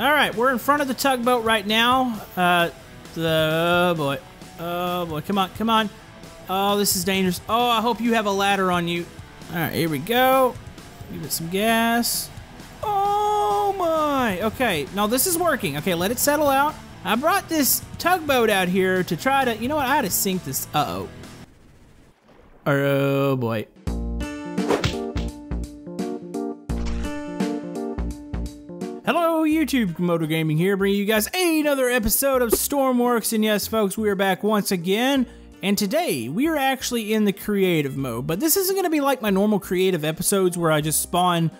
All right, we're in front of the tugboat right now. Oh boy. Oh boy, come on, come on. Oh, this is dangerous. Oh, I hope you have a ladder on you. All right, here we go. Give it some gas. Oh my. Okay, now this is working. Okay, let it settle out. I brought this tugboat out here to try to, you know what, I had to sink this, uh-oh. Oh boy. Hello, YouTube Camodo Gaming here, bringing you guys another episode of Stormworks, and yes, folks, we are back once again. And today, we are actually in the creative mode, but this isn't gonna be like my normal creative episodes where I just spawn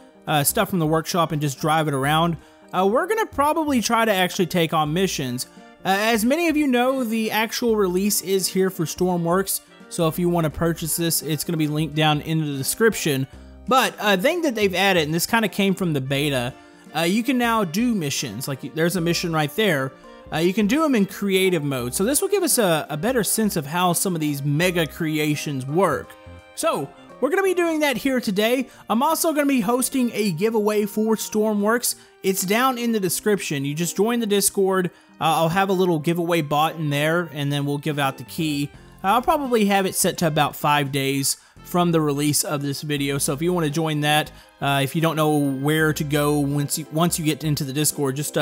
stuff from the workshop and just drive it around. We're gonna probably try to actually take on missions. As many of you know, the actual release is here for Stormworks, so if you want to purchase this, it's gonna be linked down in the description. But a thing that they've added, and this kind of came from the beta, you can now do missions. Like, there's a mission right there. You can do them in creative mode, so this will give us a better sense of how some of these mega creations work. So we're going to be doing that here today. I'm also going to be hosting a giveaway for Stormworks. It's down in the description. You just join the Discord. I'll have a little giveaway bot in there, and then we'll give out the key. I'll probably have it set to about 5 days from the release of this video. So if you want to join that, if you don't know where to go once you get into the Discord, just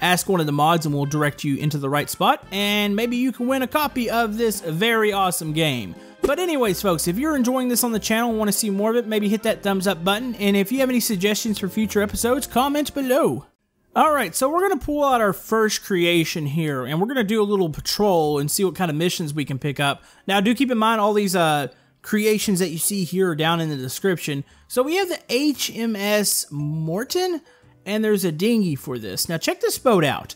ask one of the mods and we'll direct you into the right spot, and maybe you can win a copy of this very awesome game. But anyways, folks, if you're enjoying this on the channel and want to see more of it, maybe hit that thumbs up button, and if you have any suggestions for future episodes, comment below. Alright, so we're going to pull out our first creation here, and we're going to do a little patrol and see what kind of missions we can pick up. Now, do keep in mind all these creations that you see here are down in the description. So we have the HMS Morton, and there's a dinghy for this. Now check this boat out.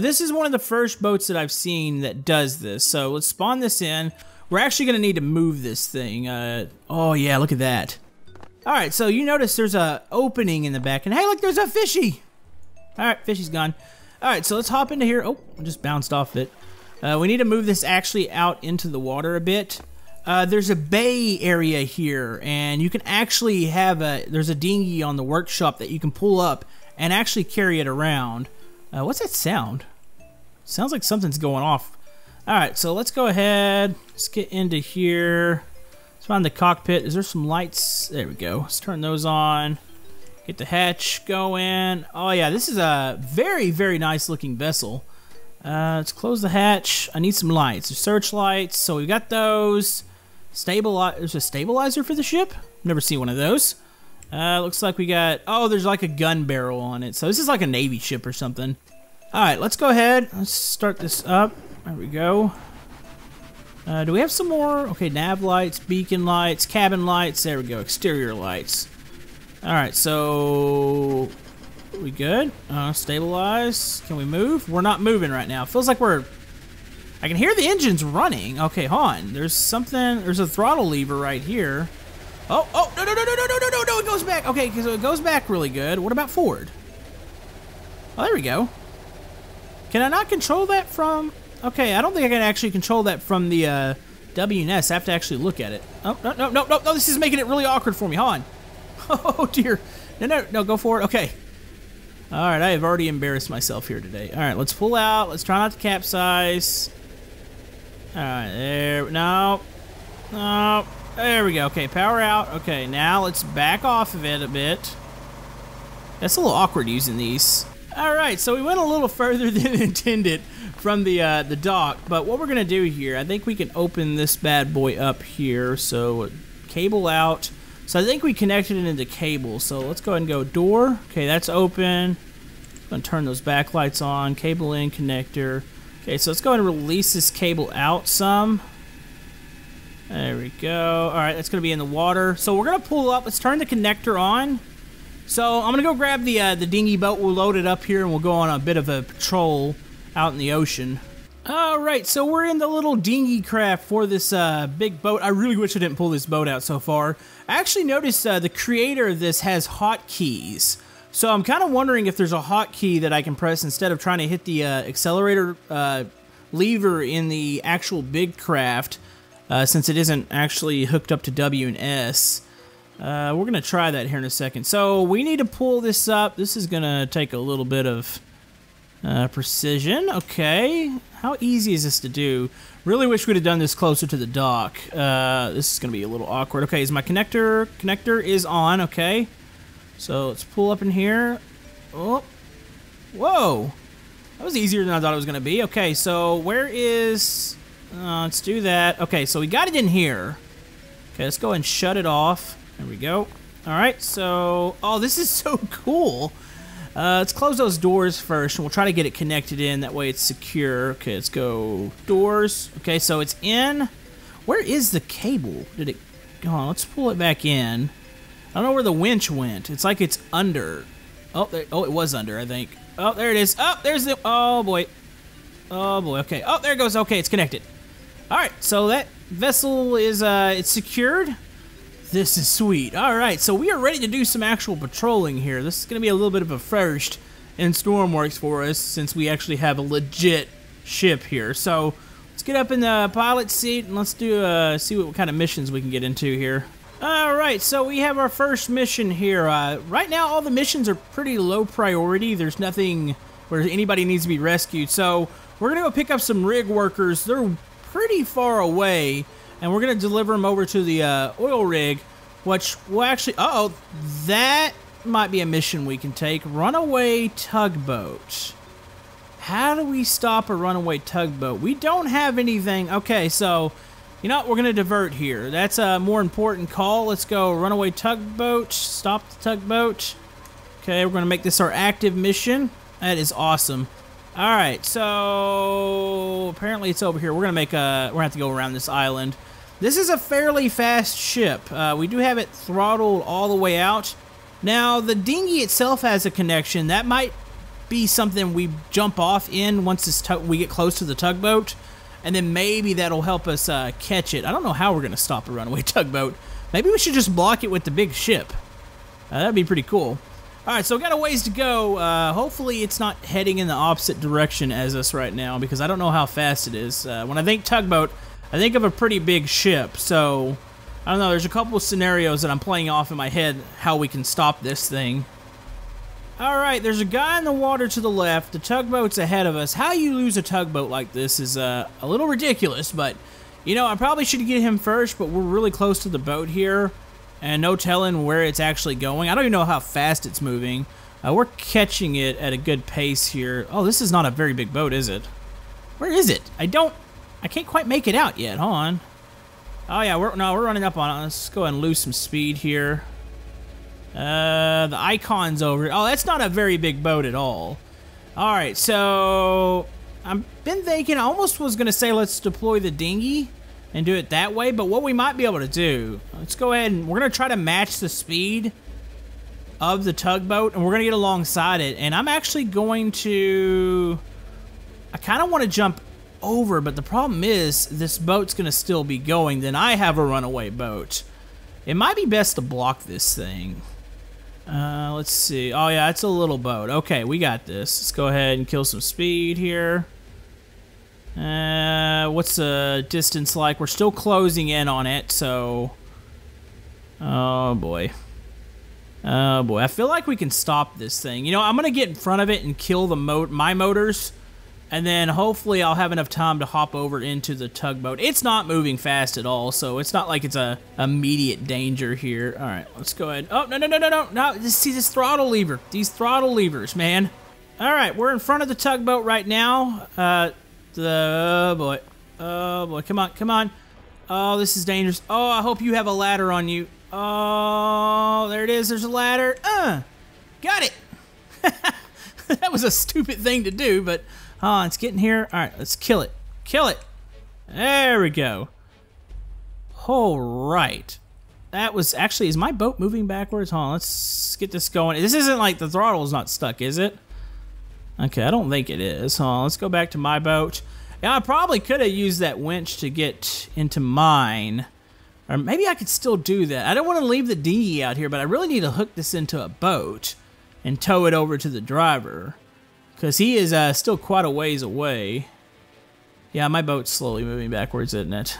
This is one of the first boats that I've seen that does this. So let's spawn this in. We're actually gonna need to move this thing. Oh yeah, look at that. All right, so you notice there's a opening in the back, and hey, look, there's a fishy. All right, fishy's gone. All right, so let's hop into here. Oh, I just bounced off it. We need to move this actually out into the water a bit. There's a bay area here, and you can actually have there's a dinghy on the workshop that you can pull up and actually carry it around. What's that sound? Sounds like something's going off. All right, so let's go ahead. Let's get into here. Let's find the cockpit. Is there some lights? There we go. Let's turn those on. Get the hatch going. Oh yeah, this is a very, very nice looking vessel. Let's close the hatch. I need some lights. There's searchlights, so we've got those. There's a stabilizer for the ship? Never seen one of those. Looks like we got, oh, there's like a gun barrel on it. So this is like a Navy ship or something. All right, let's go ahead. Let's start this up. There we go. Do we have some more? Okay, nav lights, beacon lights, cabin lights. There we go, exterior lights. All right, so we good? Stabilize. Can we move? We're not moving right now. Feels like we're, I can hear the engines running. Okay, hold on. There's something, there's a throttle lever right here. Oh, oh, no, no, no, no, no, no, no, no, no, it goes back. Okay, so it goes back really good. What about forward? Oh, there we go. Can I not control that from, okay, I don't think I can actually control that from the WNS. I have to actually look at it. Oh, no, no, no, no, no, this is making it really awkward for me. Hold on. Oh, dear. No, no, no, go forward. Okay. All right, I have already embarrassed myself here today. All right, let's pull out. Let's try not to capsize. All right, there, no, no. There we go. Okay, power out. Okay, now let's back off of it a bit. That's a little awkward using these. All right, so we went a little further than intended from the dock, but what we're gonna do here, I think we can open this bad boy up here. So cable out. So I think we connected it into cable. So let's go ahead and go door. Okay, that's open. I'm gonna turn those backlights on. Cable in, connector. Okay, so let's go ahead and release this cable out some. There we go. All right, that's going to be in the water. So we're going to pull up. Let's turn the connector on. So I'm going to go grab the dinghy boat. We'll load it up here, and we'll go on a bit of a patrol out in the ocean. All right, so we're in the little dinghy craft for this big boat. I really wish I didn't pull this boat out so far. I actually noticed the creator of this has hotkeys. So I'm kind of wondering if there's a hotkey that I can press instead of trying to hit the accelerator lever in the actual big craft. Since it isn't actually hooked up to W and S. We're going to try that here in a second. So we need to pull this up. This is going to take a little bit of Precision, okay. How easy is this to do? Really wish we'd have done this closer to the dock. This is gonna be a little awkward. Okay, is my connector? Connector is on, okay. So let's pull up in here. Oh, whoa. That was easier than I thought it was gonna be. Okay, so where is... let's do that. Okay, so we got it in here. Okay, let's go and shut it off. There we go. Alright, so... Oh, this is so cool. Let's close those doors first, and we'll try to get it connected in. That way it's secure. Okay, let's go doors. Okay, so it's in. Where is the cable? Did it... Oh, let's pull it back in. I don't know where the winch went. It's like it's under. Oh, there... oh, it was under, I think. Oh, there it is. Oh, there's the... Oh, boy. Oh, boy. Okay. Oh, there it goes. Okay, it's connected. Alright, so that vessel is, it's secured. This is sweet. Alright, so we are ready to do some actual patrolling here. This is going to be a little bit of a first in Stormworks for us, since we actually have a legit ship here. So, let's get up in the pilot seat and let's do, see what kind of missions we can get into here. Alright, so we have our first mission here. Right now, all the missions are pretty low priority. There's nothing where anybody needs to be rescued. So, we're going to go pick up some rig workers. They're pretty far away, and we're gonna deliver them over to the oil rig, which will actually... uh-oh, that might be a mission we can take. Runaway tugboat. How do we stop a runaway tugboat? We don't have anything. Okay, so you know what? We're gonna divert here. That's a more important call. Let's go runaway tugboat. Stop the tugboat. Okay, we're gonna make this our active mission. That is awesome. Alright, so apparently it's over here. We're gonna make a... we're gonna have to go around this island. This is a fairly fast ship. We do have it throttled all the way out. Now, the dinghy itself has a connection. That might be something we jump off in once this we get close to the tugboat, and then maybe that'll help us catch it. I don't know how we're gonna stop a runaway tugboat. Maybe we should just block it with the big ship. That'd be pretty cool. Alright, so we got a ways to go. Hopefully it's not heading in the opposite direction as us right now, because I don't know how fast it is. When I think tugboat, I think of a pretty big ship, so... I don't know, there's a couple of scenarios that I'm playing off in my head how we can stop this thing. Alright, there's a guy in the water to the left. The tugboat's ahead of us. How you lose a tugboat like this is a little ridiculous, but... you know, I probably should get him first, but we're really close to the boat here. And no telling where it's actually going. I don't even know how fast it's moving. We're catching it at a good pace here. Oh, this is not a very big boat, is it? Where is it? I can't quite make it out yet. Hold on. Oh yeah, we're running up on it. Let's go ahead and lose some speed here. The icon's over. Oh, that's not a very big boat at all. All right, so I've been thinking. I almost was gonna say let's deploy the dinghy and do it that way, but what we might be able to do, let's go ahead and we're gonna try to match the speed of the tugboat, and we're gonna get alongside it, and I'm actually going to... I kinda wanna jump over, but the problem is this boat's gonna still be going, then I have a runaway boat. It might be best to block this thing. Let's see. Oh yeah, it's a little boat. Okay, we got this. Let's go ahead and kill some speed here. What's the distance like? We're still closing in on it, so... oh, boy. Oh, boy. I feel like we can stop this thing. You know, I'm gonna get in front of it and kill the my motors, and then hopefully I'll have enough time to hop over into the tugboat. It's not moving fast at all, so it's not like it's a immediate danger here. Alright, let's go ahead. Oh, no, no, no, no, no, no. See this throttle lever. These throttle levers, man. Alright, we're in front of the tugboat right now. Oh boy. Oh boy. Come on. Come on. Oh, this is dangerous. Oh, I hope you have a ladder on you. Oh, there it is. There's a ladder. Got it. That was a stupid thing to do, but it's getting here. All right, let's kill it. Kill it. There we go. All right. That was actually... is my boat moving backwards? Hold on, let's get this going. This isn't like the throttle's not stuck, is it? Okay, I don't think it is. Let's go back to my boat. Yeah, I probably could have used that winch to get into mine. Or maybe I could still do that. I don't want to leave the dinghy out here, but I really need to hook this into a boat and tow it over to the driver, because he is still quite a ways away. Yeah, my boat's slowly moving backwards, isn't it?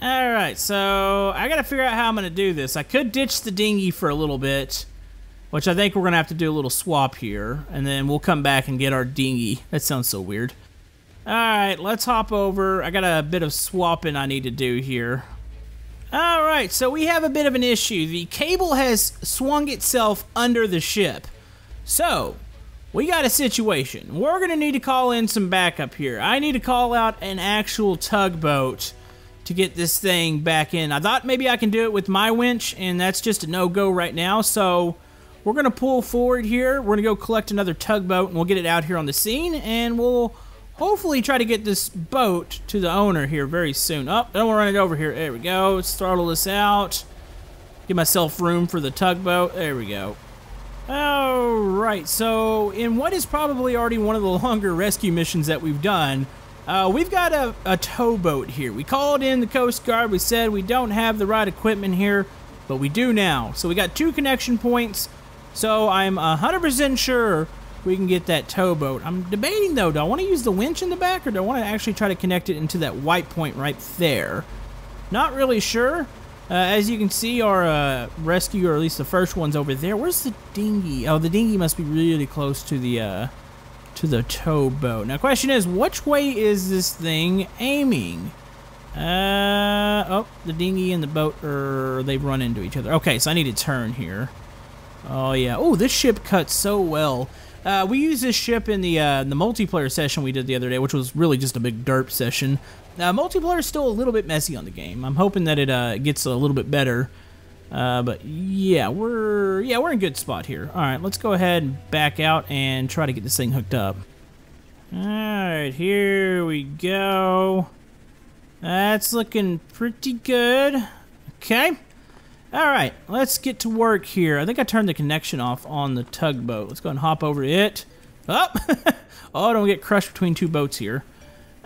Alright, so I gotta figure out how I'm gonna do this. I could ditch the dinghy for a little bit. which I think we're gonna have to do a little swap here, and then we'll come back and get our dinghy. That sounds so weird. Alright, let's hop over. I got a bit of swapping I need to do here. Alright, so we have a bit of an issue. The cable has swung itself under the ship. So, we got a situation. We're gonna need to call in some backup here. I need to call out an actual tugboat to get this thing back in. I thought maybe I can do it with my winch, and that's just a no-go right now, so we're gonna pull forward here. We're gonna go collect another tugboat, and we'll get it out here on the scene, and we'll hopefully try to get this boat to the owner here very soon. Oh, I don't want to run it over here. There we go. Let's throttle this out. Give myself room for the tugboat. There we go. Alright, so in what is probably already one of the longer rescue missions that we've done, we've got a towboat here. We called in the Coast Guard. We said we don't have the right equipment here, but we do now. So we got two connection points, so I'm 100% sure we can get that towboat. I'm debating though, do I want to use the winch in the back or do I want to actually try to connect it into that white point right there? Not really sure. As you can see, our rescue, or at least the first one's over there. Where's the dinghy? Oh, the dinghy must be really close to the towboat. Now, question is, which way is this thing aiming? Oh, the dinghy and the boat, they've run into each other. Okay, so I need to turn here. Oh yeah. Oh, this ship cuts so well. We used this ship in the multiplayer session we did the other day, which was really just a big derp session. Multiplayer is still a little bit messy on the game. I'm hoping that it gets a little bit better. But yeah, we're in a good spot here. All right, let's go ahead and back out and try to get this thing hooked up. All right, here we go. That's looking pretty good. Okay. All right, let's get to work here. I think I turned the connection off on the tugboat. Let's go and hop over it. Oh, oh, don't get crushed between two boats here.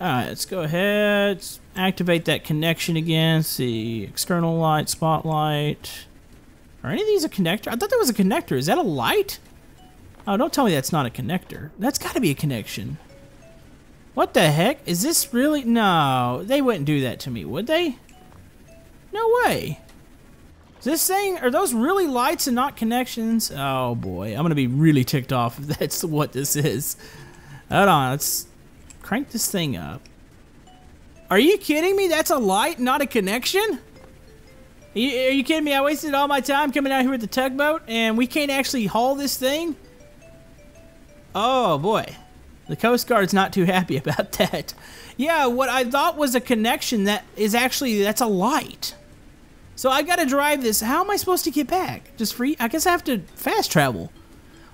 All right, let's go ahead. Let's activate that connection again. Let's see, external light, spotlight. Are any of these a connector? I thought that was a connector. Is that a light? Oh, don't tell me that's not a connector. That's gotta be a connection. What the heck? Is this really? No, they wouldn't do that to me, would they? No way. Is this thing, are those really lights and not connections? Oh boy, I'm gonna be really ticked off if that's what this is. Hold on, let's crank this thing up. Are you kidding me? That's a light, not a connection? Are you kidding me? I wasted all my time coming out here with the tugboat and we can't actually haul this thing? Oh boy. The Coast Guard's not too happy about that. Yeah, what I thought was a connection, that is actually, that's a light. So I gotta drive this. How am I supposed to get back? Just free? I guess I have to fast travel.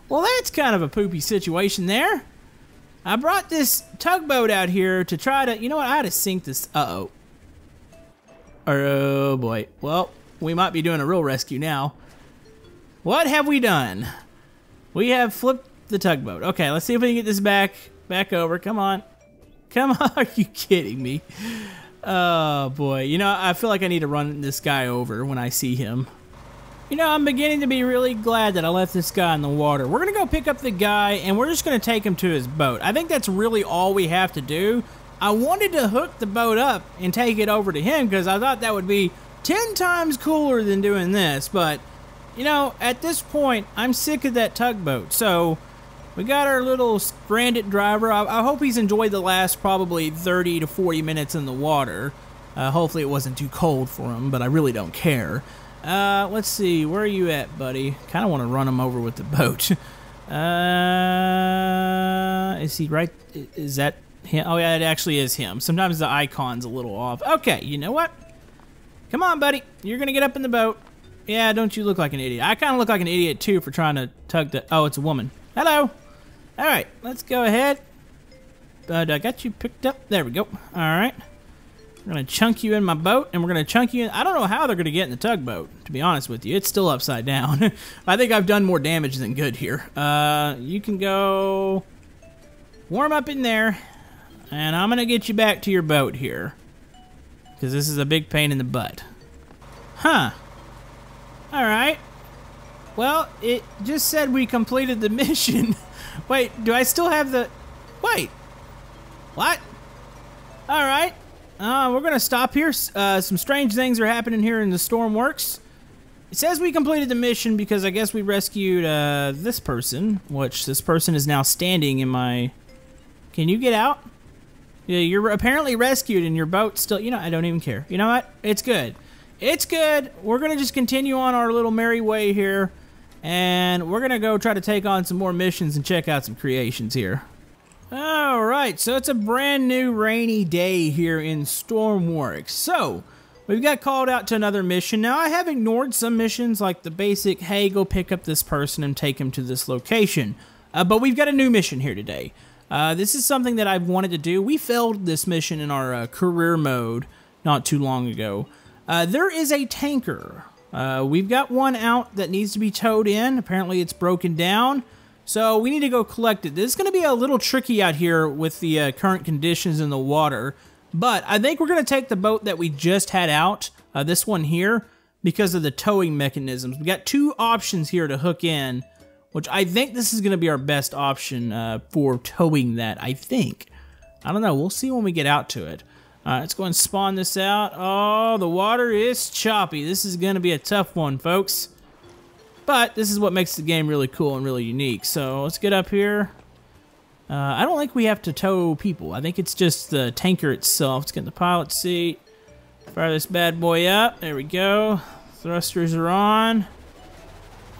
Well, that's kind of a poopy situation there. I brought this tugboat out here to try to, you know what? I had to sink this. Uh-oh. Oh boy. Well, we might be doing a real rescue now. What have we done? We have flipped the tugboat. Okay, let's see if we can get this back over. Come on. Come on. Are you kidding me? Oh boy, you know, I feel like I need to run this guy over when I see him. You know, I'm beginning to be really glad that I left this guy in the water. We're gonna go pick up the guy and we're just gonna take him to his boat. I think that's really all we have to do. I wanted to hook the boat up and take it over to him because I thought that would be 10 times cooler than doing this, but you know, at this point, I'm sick of that tugboat. So we got our little stranded driver. I hope he's enjoyed the last probably 30 to 40 minutes in the water. Hopefully it wasn't too cold for him, but I really don't care. Let's see, where are you at, buddy? Kind of want to run him over with the boat. Is he right? Is that him? Oh yeah, it actually is him. Sometimes the icon's a little off. Okay, you know what? Come on, buddy. You're going to get up in the boat. Yeah, don't you look like an idiot. I kind of look like an idiot too for trying to tug the... Oh, it's a woman. Hello. All right, let's go ahead. But I got you picked up. There we go. All right. I'm going to chunk you in my boat, and we're going to chunk you in. I don't know how they're going to get in the tugboat, to be honest with you. It's still upside down. I think I've done more damage than good here. You can go warm up in there, and I'm going to get you back to your boat here because this is a big pain in the butt. Huh. All right. Well, it just said we completed the mission. Wait, do I still have the... Wait. What? All right. We're going to stop here. Some strange things are happening here in the Stormworks. It says we completed the mission because I guess we rescued this person, which this person is now standing in my... Can you get out? Yeah, you're apparently rescued and your boat's still... You know, I don't even care. You know what? It's good. It's good. We're going to just continue on our little merry way here. And we're going to go try to take on some more missions and check out some creations here. Alright, so it's a brand new rainy day here in Stormworks. So, we've got called out to another mission. Now, I have ignored some missions like the basic, hey, go pick up this person and take him to this location. But we've got a new mission here today. This is something that I've wanted to do. We failed this mission in our career mode not too long ago. There is a tanker. We've got one out that needs to be towed in. Apparently, it's broken down. So we need to go collect it. This is going to be a little tricky out here with the current conditions in the water. But I think we're going to take the boat that we just had out, this one here, because of the towing mechanisms. We've got two options here to hook in, which I think this is going to be our best option for towing that, I think. I don't know. We'll see when we get out to it. Let's go and spawn this out. Oh, the water is choppy. This is going to be a tough one, folks. But this is what makes the game really cool and really unique. So let's get up here. I don't think we have to tow people. I think it's just the tanker itself. Let's get in the pilot seat. Fire this bad boy up. There we go. Thrusters are on.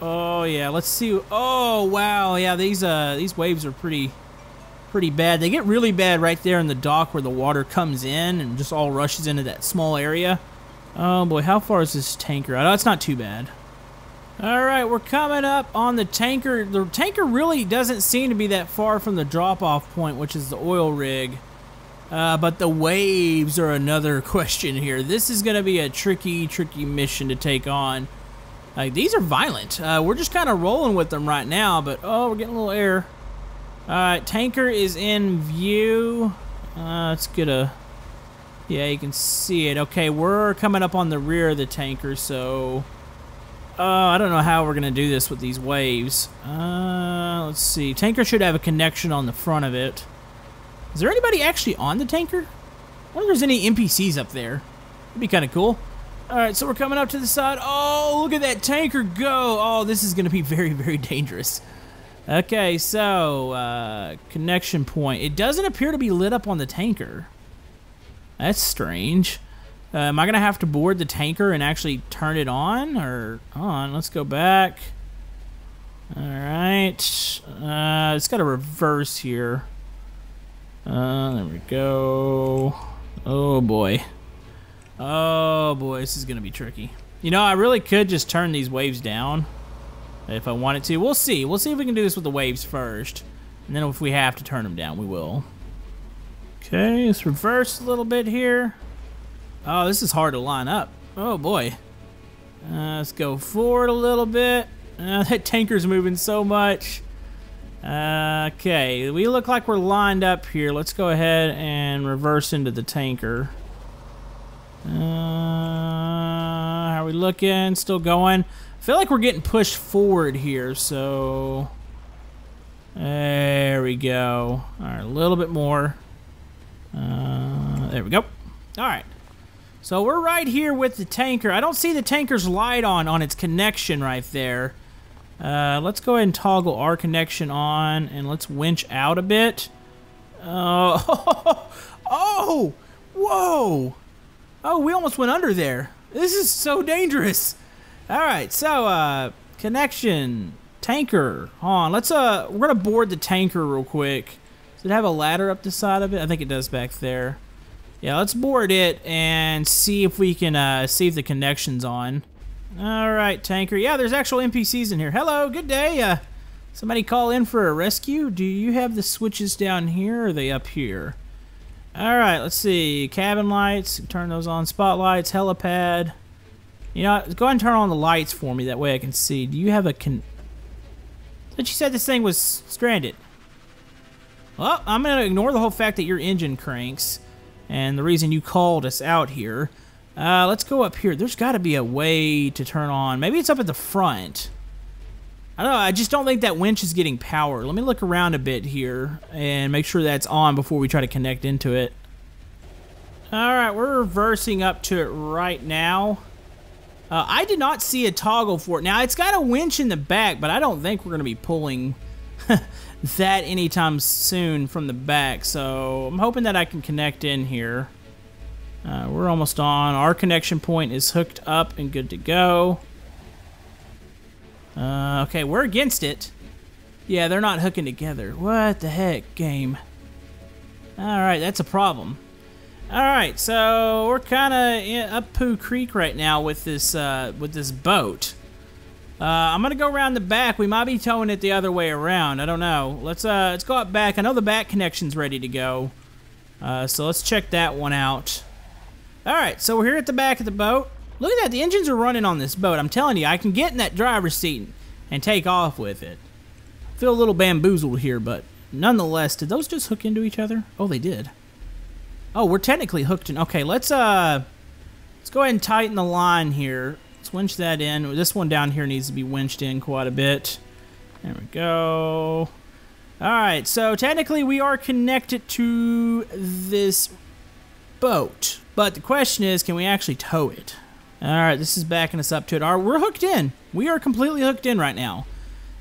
Oh yeah, let's see. Oh wow, yeah, these waves are pretty bad. They get really bad right there in the dock where the water comes in and just all rushes into that small area. Oh boy, how far is this tanker? Oh, it's not too bad. Alright, we're coming up on the tanker. The tanker really doesn't seem to be that far from the drop-off point, which is the oil rig. But the waves are another question here. This is going to be a tricky mission to take on. Like, these are violent. We're just kind of rolling with them right now, but oh, we're getting a little air. Tanker is in view. Let's get a... Yeah, you can see it. Okay, we're coming up on the rear of the tanker, so... I don't know how we're going to do this with these waves. Let's see. Tanker should have a connection on the front of it. Is there anybody actually on the tanker? I wonder if there's any NPCs up there. That'd be kind of cool. Alright, so we're coming up to the side. Oh, look at that tanker go! Oh, this is going to be very, very dangerous. Okay, so, connection point. It doesn't appear to be lit up on the tanker. That's strange. Am I going to have to board the tanker and actually turn it on? Or on? Let's go back. Alright. It's got to reverse here. There we go. Oh boy. Oh boy, this is going to be tricky. You know, I really could just turn these waves down if I wanted to. We'll see. We'll see if we can do this with the waves first. And then if we have to turn them down, we will. Okay, let's reverse a little bit here. Oh, this is hard to line up. Oh, boy. Let's go forward a little bit. That tanker's moving so much. Okay, we look like we're lined up here. Let's go ahead and reverse into the tanker. How are we looking? Still going? I feel like we're getting pushed forward here, so... There we go. All right, a little bit more. There we go. All right. So we're right here with the tanker. I don't see the tanker's light on its connection right there. Let's go ahead and toggle our connection on, and let's winch out a bit. Oh! Whoa! Oh, we almost went under there. This is so dangerous. Alright, so, connection. Tanker. On. Let's, we're gonna board the tanker real quick. Does it have a ladder up the side of it? I think it does back there. Yeah, let's board it and see if we can, see if the connection's on. Alright, tanker. Yeah, there's actual NPCs in here. Hello, good day. Somebody call in for a rescue? Do you have the switches down here or are they up here? Alright, let's see. Cabin lights. Turn those on. Spotlights. Helipad. You know, go ahead and turn on the lights for me. That way I can see. Do you have a con... But you said this thing was stranded. Well, I'm going to ignore the whole fact that your engine cranks. And the reason you called us out here. Let's go up here. There's got to be a way to turn on. Maybe it's up at the front. I don't know. I just don't think that winch is getting power. Let me look around a bit here and make sure that's on before we try to connect into it. All right, we're reversing up to it right now. I did not see a toggle for it. Now, it's got a winch in the back, but I don't think we're going to be pulling that anytime soon from the back. So I'm hoping that I can connect in here. We're almost on. Our connection point is hooked up and good to go. Okay, we're against it. Yeah, they're not hooking together. What the heck, game? Alright, that's a problem. Alright, so we're kind of up Pooh Creek right now with this boat. I'm going to go around the back. We might be towing it the other way around. I don't know. Let's go up back. I know the back connection's ready to go. So let's check that one out. Alright, so we're here at the back of the boat. Look at that. The engines are running on this boat. I'm telling you, I can get in that driver's seat and take off with it. Feel a little bamboozled here, but nonetheless, did those just hook into each other? Oh, they did. Oh, we're technically hooked in. Okay, let's go ahead and tighten the line here. Let's winch that in. This one down here needs to be winched in quite a bit. There we go. All right, so technically we are connected to this boat, but the question is, can we actually tow it? All right, this is backing us up to it. All right, we're hooked in. We are completely hooked in right now.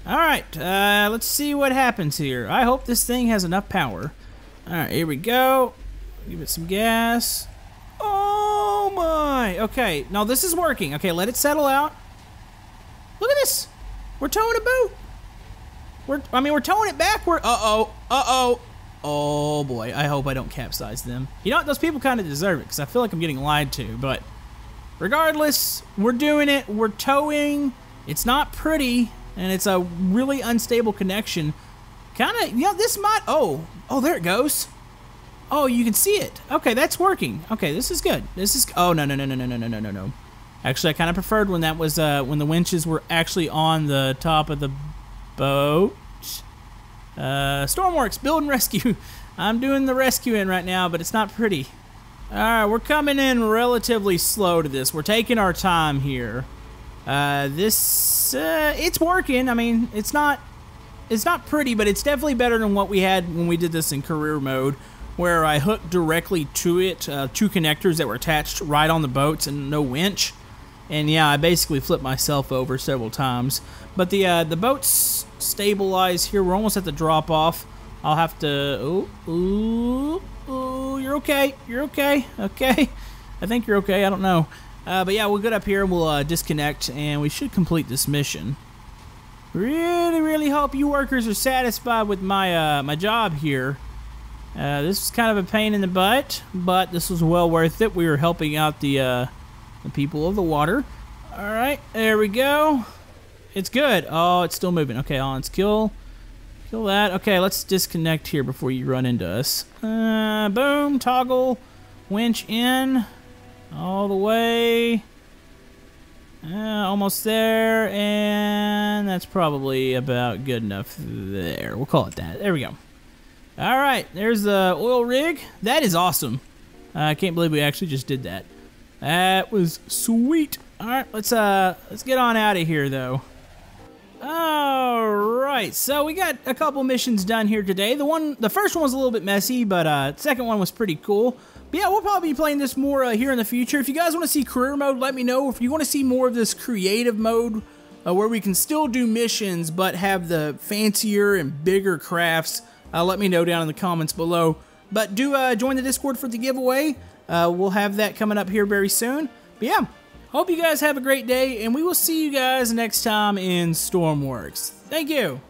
Alright, let's see what happens here. I hope this thing has enough power. Alright, here we go. Give it some gas. Oh my! Okay, now this is working. Okay, let it settle out. Look at this! We're towing a boat! I mean, we're towing it backward! Uh-oh! Uh-oh! Oh boy, I hope I don't capsize them. You know what? Those people kind of deserve it, because I feel like I'm getting lied to, but... regardless, we're doing it. We're towing. It's not pretty. And it's a really unstable connection. Kind of, you know, this might... oh, oh, there it goes. Oh, you can see it. Okay, that's working. Okay, this is good. This is... oh, no, no, no, no, no, no, no, no, no. Actually, I kind of preferred when that was, when the winches were actually on the top of the boat. Stormworks, build and rescue. I'm doing the rescuing right now, but it's not pretty. All right, we're coming in relatively slow to this. We're taking our time here. It's working. I mean, it's not pretty, but it's definitely better than what we had when we did this in career mode, where I hooked directly to it, two connectors that were attached right on the boats and no winch. And yeah, I basically flipped myself over several times. But the boats stabilize here. We're almost at the drop off. I'll have to... ooh, ooh, ooh, you're okay. You're okay. Okay. I think you're okay. I don't know. But yeah, we'll get up here and we'll disconnect, and we should complete this mission. Really, really hope you workers are satisfied with my my job here. This was kind of a pain in the butt, but this was well worth it. We were helping out the people of the water. All right, there we go. It's good. Oh, it's still moving. Okay, let's kill that. Okay, let's disconnect here before you run into us. Boom, toggle, winch in. All the way, almost there, and that's probably about good enough there. We'll call it that. There we go. All right, there's the oil rig. That is awesome. I can't believe we actually just did that. That was sweet. All right, let's get on out of here though. All right, so we got a couple missions done here today. The first one was a little bit messy, but the second one was pretty cool. Yeah, we'll probably be playing this more here in the future. If you guys want to see career mode, let me know. If you want to see more of this creative mode where we can still do missions but have the fancier and bigger crafts, let me know down in the comments below. But do join the Discord for the giveaway. We'll have that coming up here very soon. But yeah, hope you guys have a great day, and we will see you guys next time in Stormworks. Thank you.